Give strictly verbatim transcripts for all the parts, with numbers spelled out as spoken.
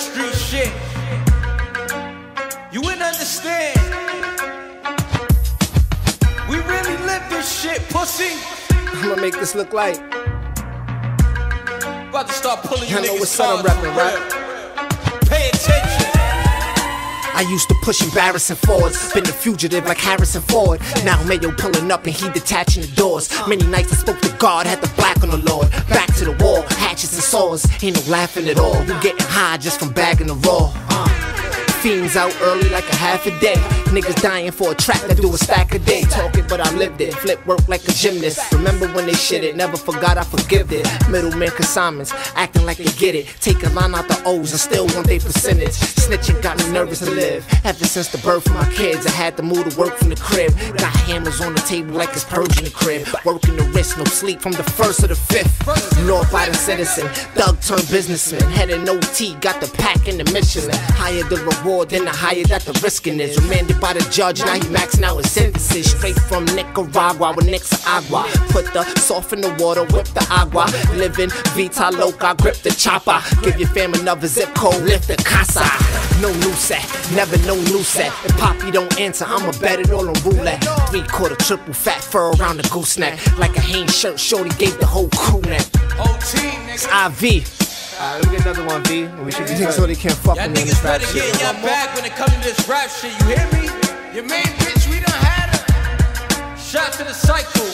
street shit. You wouldn't understand. We really live this shit, pussy. I'ma make this look like about to start pulling you niggas' stars. Right? Pay attention. I used to push embarrassing forwards, been a fugitive like Harrison Ford. Now Mayo pulling up and he detaching the doors. Many nights I spoke to God, had the black on the Lord. Back to the wall, hatchets and saws, ain't no laughing at all. We getting high just from bagging the raw. Uh. Fiends out early like a half a day. Niggas dying for a track that do a stack a day. Talk it, but I lived it. Flip work like a gymnast. Remember when they shit it? Never forgot, I forgive it. Middleman consignments, acting like they get it. Take a line out the O's and still want their percentage. Snitching got me nervous to live. Ever since the birth of my kids, I had to move to work from the crib. Got hammers on the table like it's purging the crib. Working the wrist, no sleep from the first to the fifth. Law-abiding citizen, thug turned businessman. Had an O T, got the pack in the Michelin. Higher the reward, then the higher that the risking is. Remanded by the judge, now he maxing out his sentences. Straight from Nicaragua with Nicaragua. Put the soft in the water, whip the agua. Living vita loca, grip the chopper. Give your fam another zip code, lift the casa. No new set, never no new set. If Poppy don't answer, I'ma bet it all on roulette. Three quarter triple fat fur around the gooseneck. Like a Hanes shirt, shorty gave the whole crew neck. It's I V. Alright, let me get another one, V. We should be niggas really can't fuck with me in this rap shit. Y'all niggas better get y'all back when it comes to this rap shit, you hear me? Your main bitch, we done had her. Shout to the cycle.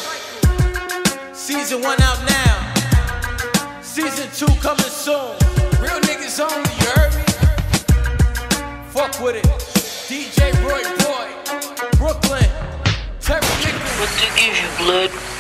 Season one out now. Season two coming soon. Real niggas only, you heard me? Fuck with it. D J Roy Boy, Brooklyn, Terry Nichols. What to give you, blood?